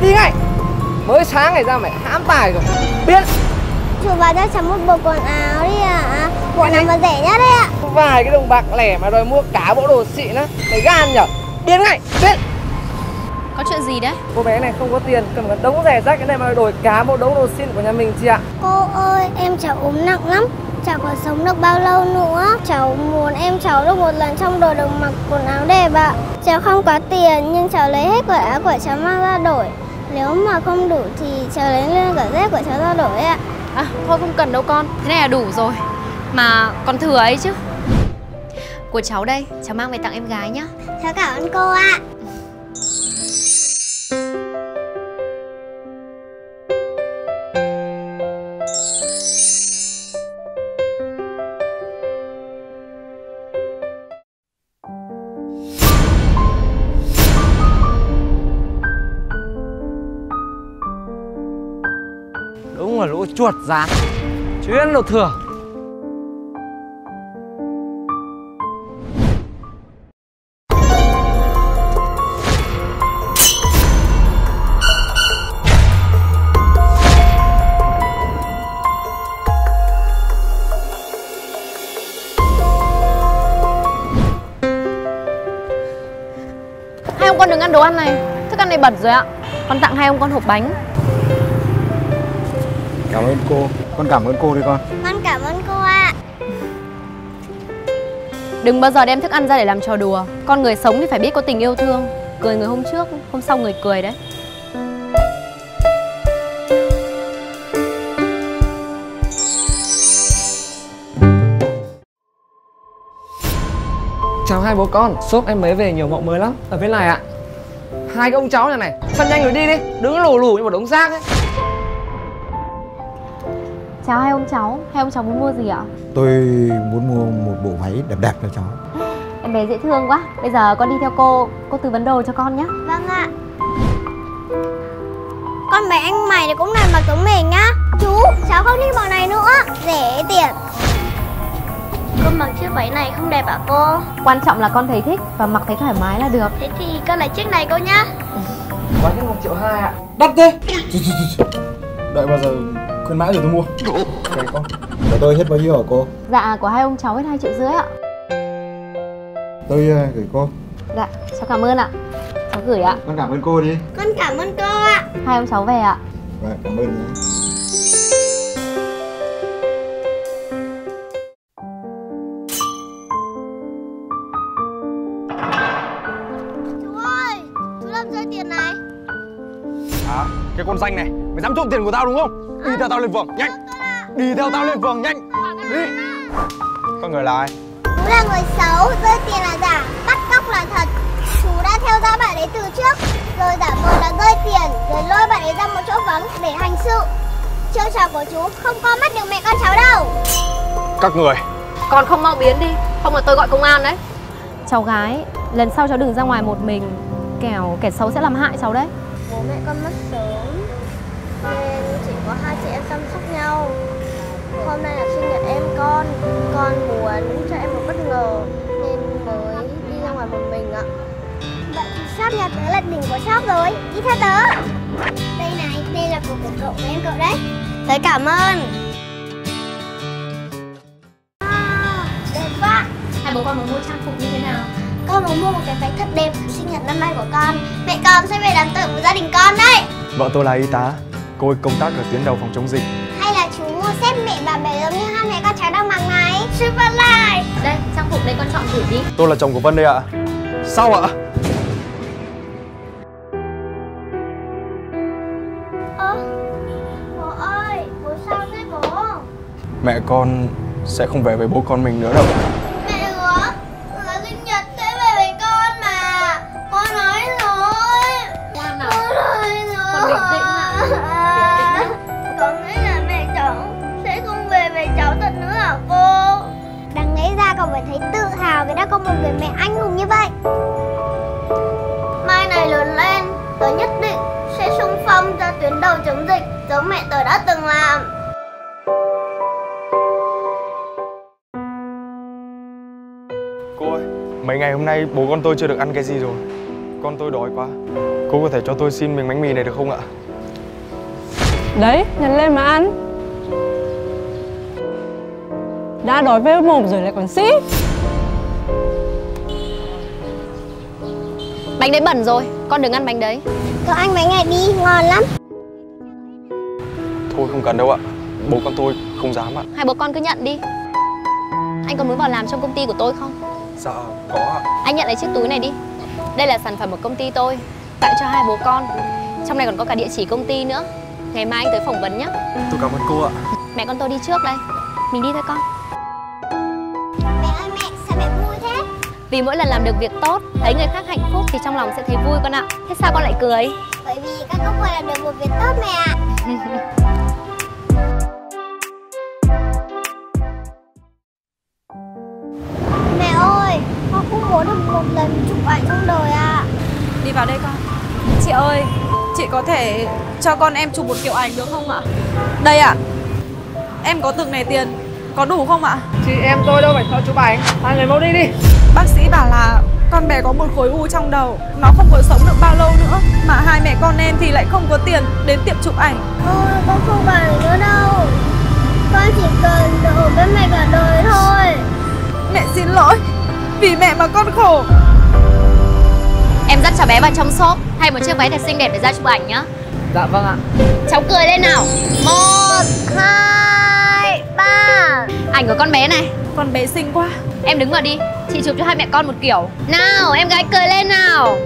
Đi ngay. Mới sáng ngày ra mày hãm tài rồi. Biết. Chủ bà cho chấm một bộ quần áo đi à. Bộ nào mà rẻ nhất đấy ạ. Vài cái đồng bạc lẻ mà đòi mua cả bộ đồ xịn á. Mày gan nhở. Điên ngay. Biết. Có chuyện gì đấy? Cô bé này không có tiền, cần một đống rẻ rách cái này mà đổi cá bộ đống đồ xịn của nhà mình chị ạ. Cô ơi, em cháu ốm nặng lắm, cháu còn sống được bao lâu nữa. Cháu muốn em cháu được một lần trong đời được mặc quần áo đẹp ạ. Cháu không có tiền nhưng cháu lấy hết quần áo của cháu mang ra đổi. Nếu mà không đủ thì cháu lấy lên cả dép của cháu ra đổi ạ. À, thôi không cần đâu con, thế này là đủ rồi. Mà còn thừa ấy chứ. Của cháu đây, cháu mang về tặng em gái nhá. Cháu cảm ơn cô ạ. Đúng là lũ chuột rán, chuyên đồ thừa. Hai ông con đừng ăn đồ ăn này, thức ăn này bẩn rồi ạ. Con tặng hai ông con hộp bánh. Cảm ơn cô, con cảm ơn cô đi con. Con cảm ơn cô ạ. Đừng bao giờ đem thức ăn ra để làm trò đùa. Con người sống thì phải biết có tình yêu thương. Cười người hôm trước, hôm sau người cười đấy. Chào hai bố con, shop em mới về nhiều mẫu mới lắm. Ở bên này ạ. Hai cái ông cháu này này, săn nhanh rồi đi đi. Đứng lù lù như một đống rác ấy. Chào hai ông cháu muốn mua gì ạ? Tôi muốn mua một bộ váy đẹp đẹp cho cháu. Em bé dễ thương quá, bây giờ con đi theo cô tư vấn đồ cho con nhé. Vâng ạ. Con bé anh mày thì cũng làm mặc giống mình nhá. Chú, cháu không đi bộ này nữa, rẻ tiền. Con mặc chiếc váy này không đẹp ạ cô? Quan trọng là con thấy thích và mặc thấy thoải mái là được. Thế thì con lấy chiếc này cô nhá. Bán cái 1,2 triệu ạ. Đắt thế. Đợi bao giờ khuyến mãi rồi tôi mua. Cái con của tôi hết bao nhiêu hả cô? Dạ của hai ông cháu hết 2,5 triệu ạ. Tôi gửi cô. Dạ cháu cảm ơn ạ. Cháu gửi ạ. Con cảm ơn cô đi. Con cảm ơn cô ạ. Hai ông cháu về ạ. Vâng cảm ơn nhé. Chú ơi, chú làm rơi tiền này. À, cái con danh này, mày dám trộm tiền của tao đúng không? Đi theo tao lên vườn, nhanh! Đi theo tao lên vườn, nhanh! Đi! Con người là ai? Chú là người xấu, rơi tiền là giả, bắt cóc là thật. Chú đã theo dõi bạn ấy từ trước, rồi giả vờ là rơi tiền, rồi lôi bạn ấy ra một chỗ vắng để hành sự. Chiêu trò của chú không có mắt được mẹ con cháu đâu. Các người! Con không mau biến đi, không là tôi gọi công an đấy. Cháu gái, lần sau cháu đừng ra ngoài một mình, kẻo kẻ xấu sẽ làm hại cháu đấy. Bố mẹ con mất sớm nên chỉ có hai chị em chăm sóc nhau. Hôm nay là sinh nhật em con muốn cho em một bất ngờ nên mới đi ra ngoài một mình ạ. Vậy thì shop nhà tớ là đỉnh của shop rồi, đi theo tớ. Đây này, đây là của cậu của em cậu đấy. Tớ cảm ơn. À, đẹp quá. Hai bố con muốn mua trang phục như thế nào? Con muốn mua một cái váy thật đẹp sinh nhật năm nay của con. Mẹ con sẽ về đám tiệc của gia đình con đấy. Vợ tôi là y tá, cô ấy công tác ở tuyến đầu phòng chống dịch. Hay là chú mua xếp mẹ bà bè giống như hai mẹ con cháu đang mặc này. Super light. Đây, trang phục đây con chọn thử đi. Tôi là chồng của Vân đây ạ. Sao ạ? Bố ơi, bố sao thế bố? Mẹ con sẽ không về với bố con mình nữa đâu. Vì đã có một người mẹ anh hùng như vậy. Mai này lớn lên, tớ nhất định sẽ xung phong ra tuyến đầu chống dịch giống mẹ tớ đã từng làm. Cô ơi, mấy ngày hôm nay bố con tôi chưa được ăn cái gì rồi. Con tôi đói quá. Cô có thể cho tôi xin miếng bánh mì này được không ạ? Đấy, nhặt lên mà ăn. Đã đói với mồm rồi lại còn xí. Bánh đấy bẩn rồi, con đừng ăn bánh đấy. Thôi ăn bánh này đi, ngon lắm. Thôi không cần đâu ạ. Bố con tôi không dám ạ. Hai bố con cứ nhận đi. Anh có muốn vào làm trong công ty của tôi không? Dạ, có ạ. Anh nhận lấy chiếc túi này đi. Đây là sản phẩm của công ty tôi, tặng cho hai bố con. Trong này còn có cả địa chỉ công ty nữa. Ngày mai anh tới phỏng vấn nhé. Tôi cảm ơn cô ạ. Mẹ con tôi đi trước đây. Mình đi thôi con. Mẹ ơi mẹ, sao mẹ vui thế? Vì mỗi lần làm được việc tốt, thấy người khác hạnh phúc thì trong lòng sẽ thấy vui con ạ. Thế sao con lại cười? Bởi vì các con vừa làm được một việc tốt mẹ ạ. Mẹ ơi, con cũng muốn được một lần chụp ảnh trong đời ạ. Đi vào đây con. Chị ơi, chị có thể cho con em chụp một kiểu ảnh được không ạ? Đây ạ. Em có từng này tiền, có đủ không ạ? Chị em tôi đâu phải cho chụp ảnh. Hai người mau đi đi. Bác sĩ bảo là con bé có một khối u trong đầu, nó không còn sống được bao lâu nữa. Mà hai mẹ con em thì lại không có tiền đến tiệm chụp ảnh. Thôi con không bảo nữa đâu. Con chỉ cần được ở bên mẹ cả đời thôi. Mẹ xin lỗi, vì mẹ mà con khổ. Em dắt cháu bé vào trong shop, thay một chiếc váy thật xinh đẹp để ra chụp ảnh nhá. Dạ vâng ạ. Cháu cười lên nào. 1, 2, 3. Ảnh của con bé này. Con bé xinh quá. Em đứng vào đi, chị chụp cho hai mẹ con một kiểu. Nào em gái cười lên nào.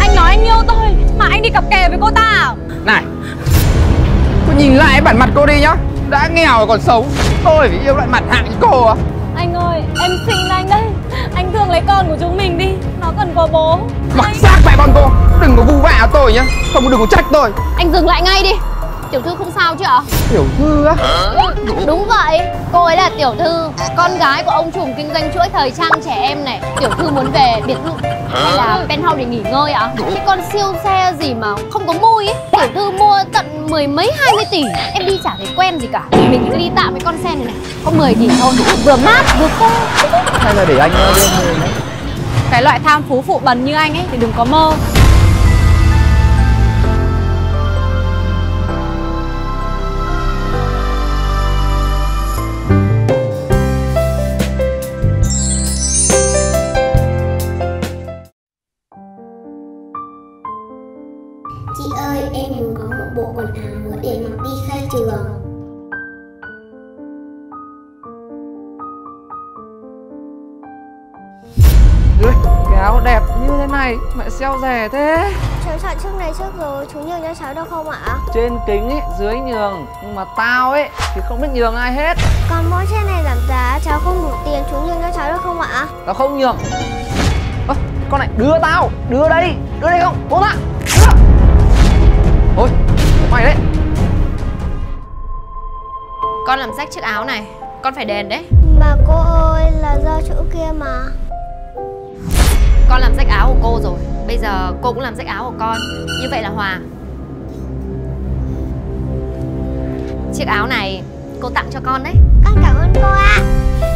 Anh nói anh yêu tôi mà anh đi cặp kè với cô ta à? Này, cô nhìn lại bản mặt cô đi nhá. Đã nghèo còn xấu, tôi phải yêu lại mặt hạng như cô à? Anh ơi, em xin anh đấy. Anh thương lấy con của chúng mình đi, nó cần có bố. Mặc anh... xác mẹ con cô, đừng có vu vạ tôi nhá. Không, đừng có trách tôi. Anh dừng lại ngay đi. Tiểu thư không sao chứ ạ? Tiểu thư á? Đúng vậy, cô ấy là tiểu thư, con gái của ông trùm kinh doanh chuỗi thời trang trẻ em này. Tiểu thư muốn về biệt thự hay là penthouse để nghỉ ngơi ạ? Cái con siêu xe gì mà không có mui ấy, tiểu thư mua tận 10 mấy 20 tỷ. Em đi chả thấy quen gì cả. Mình cứ đi tạm với con xe này này, có 10 tỷ thôi, vừa mát vừa khô. Hay là để anh đưa. Cái loại tham phú phụ bần như anh ấy thì đừng có mơ. Đẹp như thế này mà xeo rẻ thế. Cháu chọn chiếc này trước rồi, chú nhường cho cháu được không ạ? Trên kính ấy, dưới nhường, nhưng mà tao ấy thì không biết nhường ai hết. Còn mỗi chiếc này giảm giá, cháu không đủ tiền, chú nhường cho cháu được không ạ? Tao không nhường. À, con này đưa tao, đưa đây không, bố ạ. Thôi, mày đấy. Con làm rách chiếc áo này, con phải đền đấy. Mà cô ơi, là do chỗ kia mà. Con làm rách áo của cô rồi, bây giờ cô cũng làm rách áo của con. Như vậy là hòa. Chiếc áo này cô tặng cho con đấy. Con cảm ơn cô ạ.